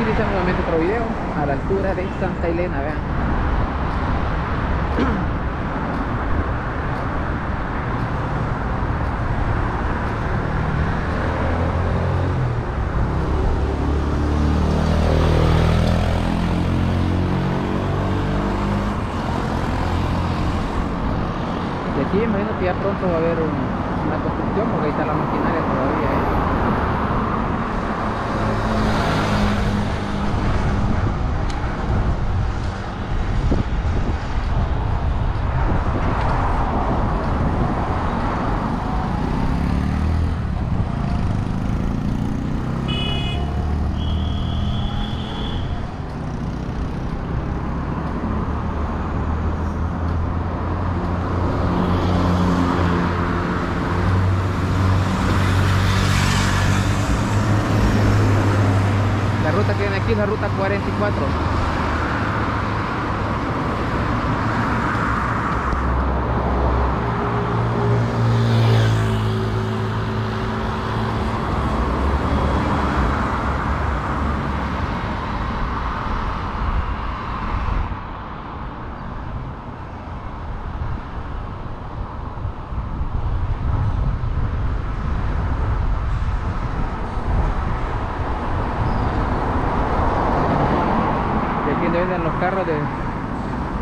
utilizar nuevamente otro video a la altura de Santa Elena, vean. Sí, imagino que ya pronto va a haber una construcción porque ahí está la maquinaria todavía, que ven aquí, la ruta 44. Venden los carros de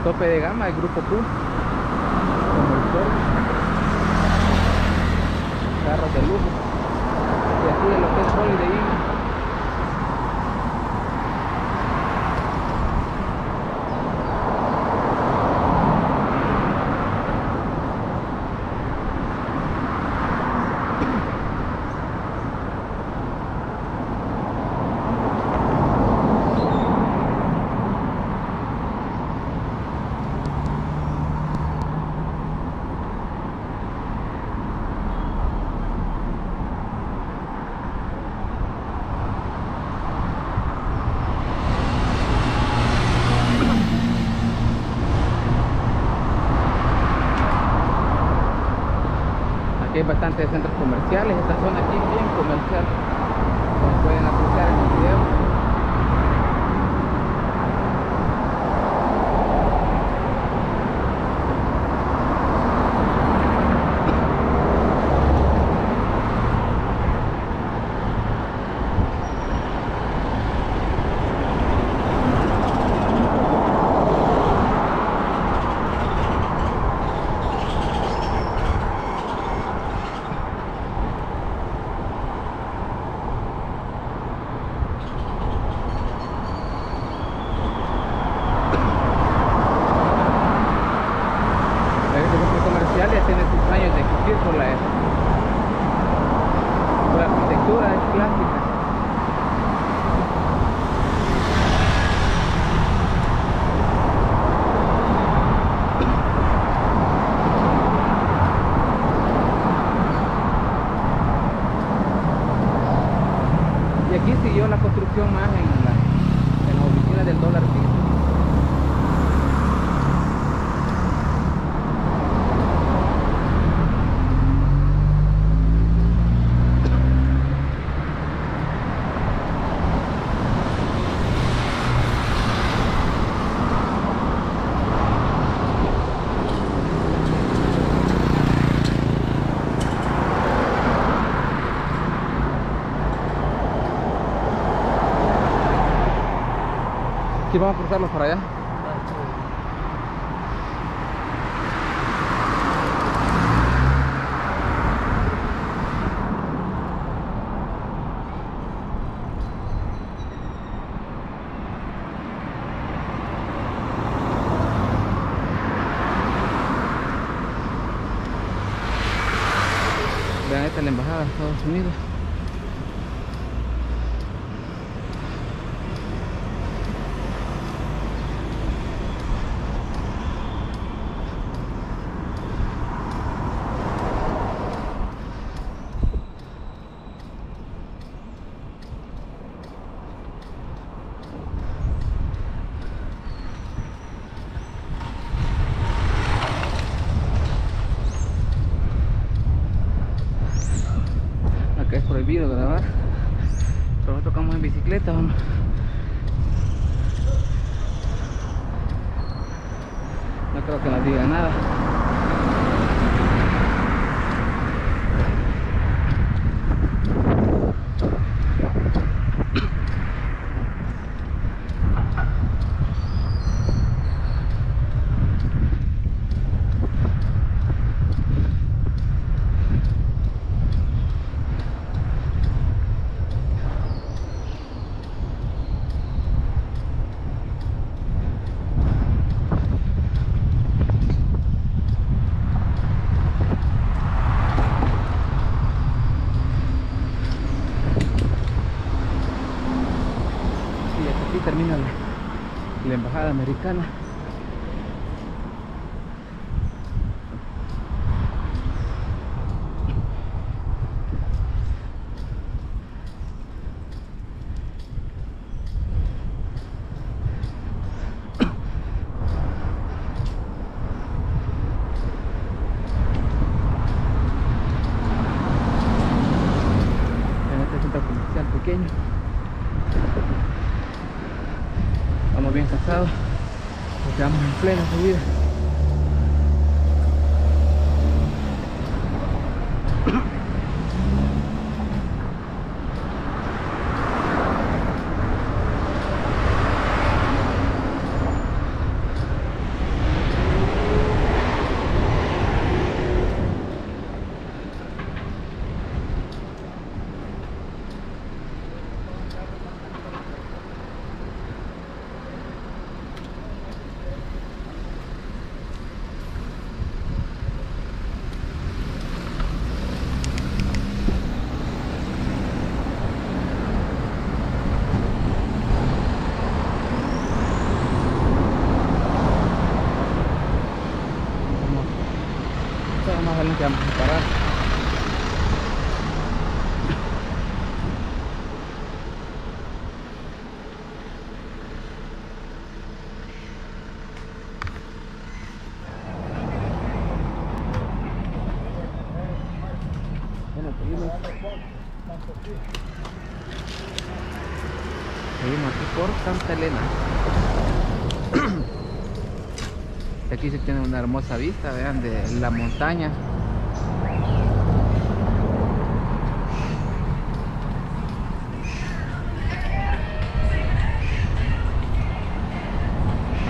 tope de gama, el grupo Q, como el Sol, carros de lujo, y aquí de lo que es Sol y de ahí. Hay bastantes centros comerciales, esta zona aquí es bien comercial, como pueden apreciar en el video. Tiene sus años de existir por la arquitectura clásica. Y aquí siguió la construcción más en la oficina del Dólar Piso. Aquí vamos a cruzarlos para allá. Vean, esta es la embajada de Estados Unidos. Prohibido grabar, pero nosotros tocamos en bicicleta, vamos. creo que no diga nada. Termina la embajada americana. En este centro comercial pequeño. Bien cansado, porque vamos en plena subida. Más adelante vamos a parar. Bueno, seguimos aquí por Santa Elena. Aquí se tiene una hermosa vista, vean, de la montaña.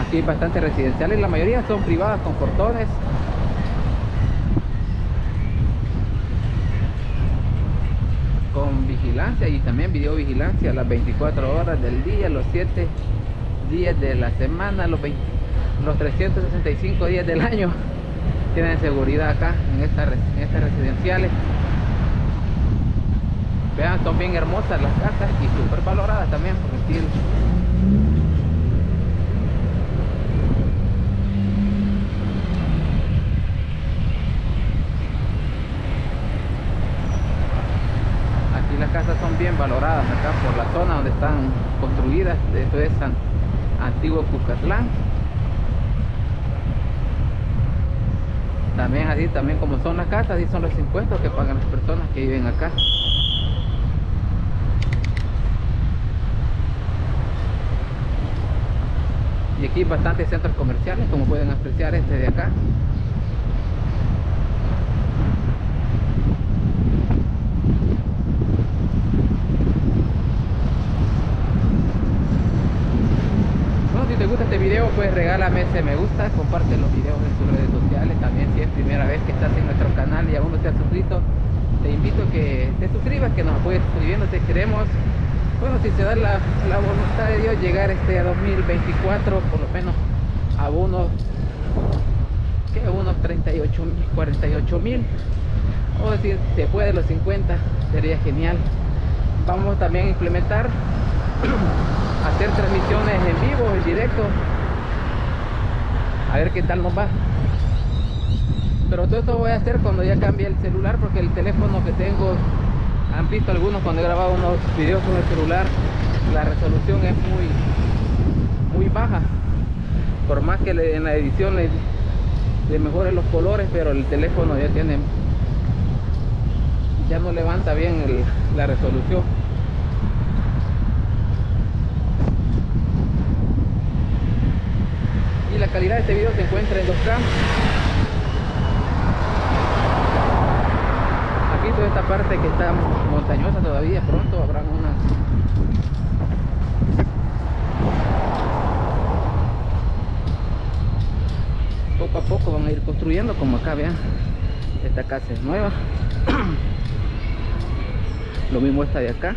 Aquí hay bastantes residenciales, la mayoría son privadas con portones. Con vigilancia y también videovigilancia las 24 horas del día, los 7 días de la semana, los 365 días del año tienen seguridad acá en estas residenciales. Vean, son bien hermosas las casas y súper valoradas también por el estilo. Aquí las casas son bien valoradas acá por la zona donde están construidas. Esto es San Antiguo Cucatlán. También así, también como son las casas, así son los impuestos que pagan las personas que viven acá. Y aquí hay bastantes centros comerciales, como pueden apreciar este de acá. Bueno, si te gusta este video, pues regálame ese me gusta, comparte los videos en tus redes sociales. También si es primera vez que estás en nuestro canal y aún no te has suscrito, te invito a que te suscribas, que nos apoyes suscribiéndote. Queremos, bueno, si se da la voluntad de Dios, llegar a 2024 por lo menos a unos 38 mil, 48 mil, o si se puede los 50, sería genial. Vamos también a implementar hacer transmisiones en vivo, en directo, a ver qué tal nos va. Pero todo esto voy a hacer cuando ya cambie el celular, porque el teléfono que tengo, han visto algunos cuando he grabado unos videos con el celular, la resolución es muy baja. Por más que en la edición le mejoren los colores, pero el teléfono ya no levanta bien la resolución. y la calidad de este video se encuentra en 2K. Aquí toda esta parte que está montañosa todavía, pronto habrán unas... Poco a poco van a ir construyendo, como acá vean, esta casa es nueva. Lo mismo esta de acá.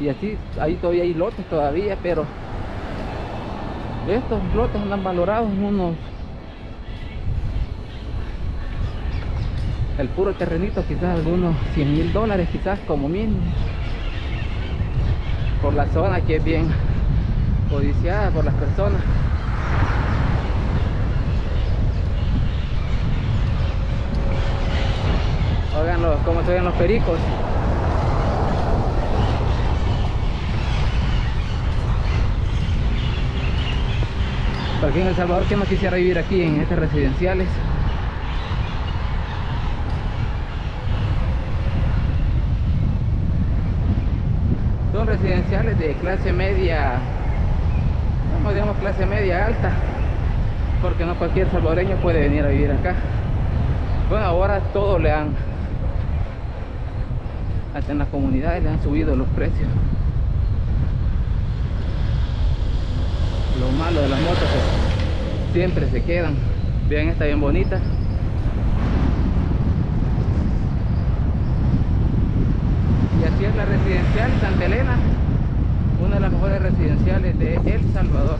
Y así, ahí todavía hay lotes todavía, pero estos lotes andan valorados unos... El puro terrenito quizás algunos 100.000 dólares, quizás como mínimo. Por la zona que es bien codiciada por las personas. Oigan cómo se ven los pericos. Aquí en El Salvador, ¿quién no quisiera vivir aquí en estas residenciales? Son residenciales de clase media, no digamos clase media alta, porque no cualquier salvadoreño puede venir a vivir acá. Bueno, ahora todo le han, hasta en las comunidades le han subido los precios. Lo malo de las motos que siempre se quedan. Vean esta bien bonita. Y así es la residencial Santa Elena, una de las mejores residenciales de El Salvador.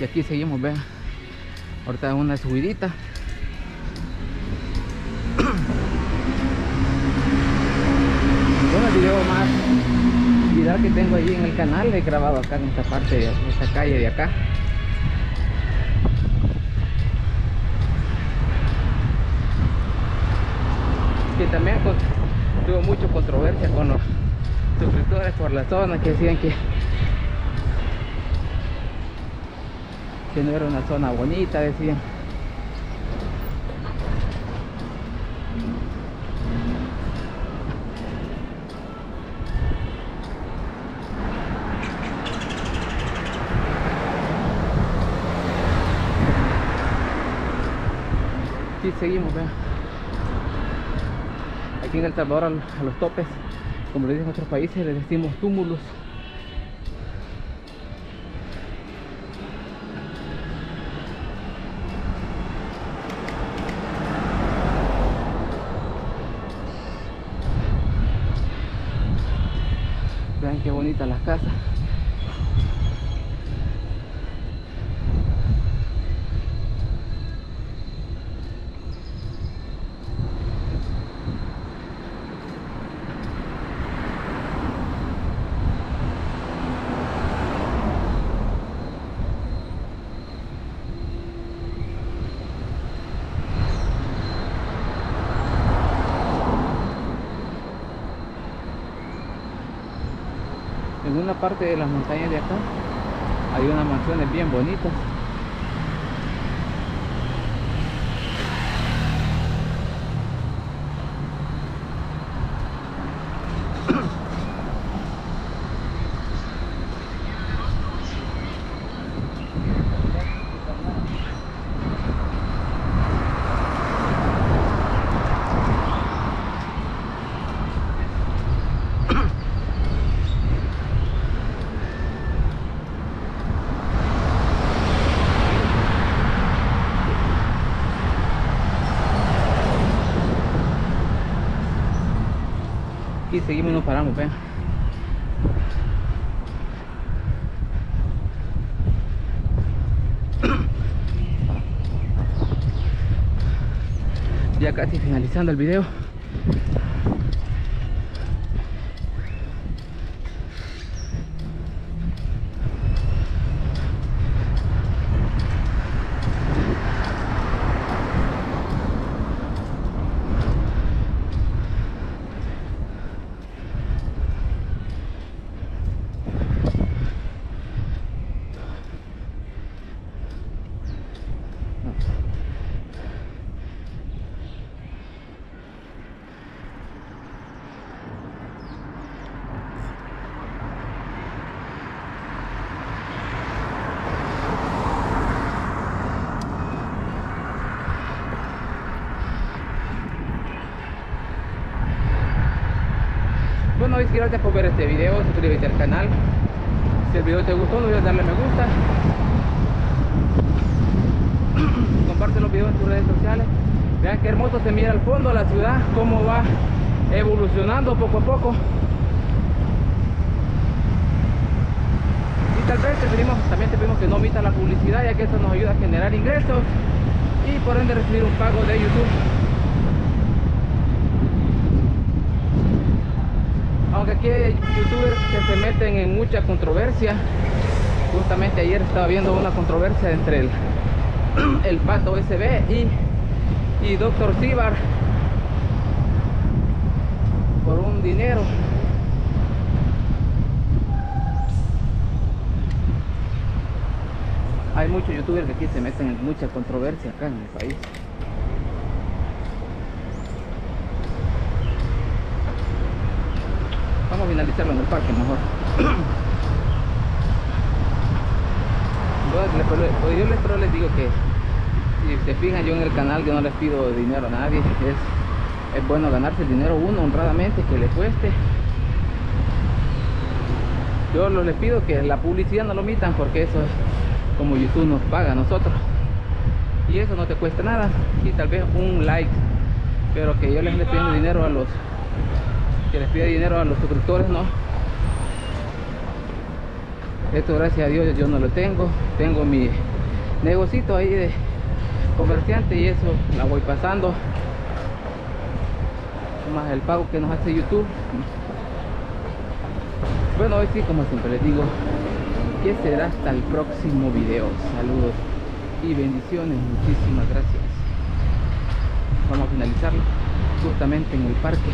Y aquí seguimos, vean, ahorita una subidita. Bueno, el video más viral que tengo ahí en el canal he grabado acá en esta parte, en esta calle de acá. Que también tuvo mucha controversia con los suscriptores por la zona, que decían que no era una zona bonita, decían. Y seguimos, vean. Aquí en El Salvador a los topes, como le dicen en otros países, les decimos túmulos. Vean qué bonitas las casas. En una parte de las montañas de acá hay unas mansiones bien bonitas. Y seguimos y nos paramos, vean. Ya casi finalizando el video. hoy, si gracias por ver este video, suscríbete al canal. Si el video te gustó, no olvides darle me gusta. Comparte los videos en tus redes sociales. Vean qué hermoso se mira al fondo la ciudad, cómo va evolucionando poco a poco. Y tal vez también te pedimos que no omitas la publicidad, ya que eso nos ayuda a generar ingresos y por ende recibir un pago de YouTube. Aunque aquí hay youtubers que se meten en mucha controversia. Justamente ayer estaba viendo una controversia entre el Pato USB y Doctor Sibar por un dinero. Hay muchos youtubers que aquí se meten en mucha controversia acá en el país. Vamos a finalizarlo en el parque mejor. Pero les digo que si se fijan, yo en el canal yo no les pido dinero a nadie. Es bueno ganarse el dinero uno honradamente, que le cueste. Yo les pido que la publicidad no lo omitan, porque eso es como YouTube nos paga a nosotros, y eso no te cuesta nada, y tal vez un like. Pero que yo les pido dinero a los suscriptores, no. Esto gracias a Dios yo no lo tengo. Tengo mi negocito ahí de comerciante y eso la voy pasando, más el pago que nos hace YouTube. Bueno, hoy sí, como siempre les digo, que será hasta el próximo video. Saludos y bendiciones, muchísimas gracias. Vamos a finalizarlo justamente en el parque.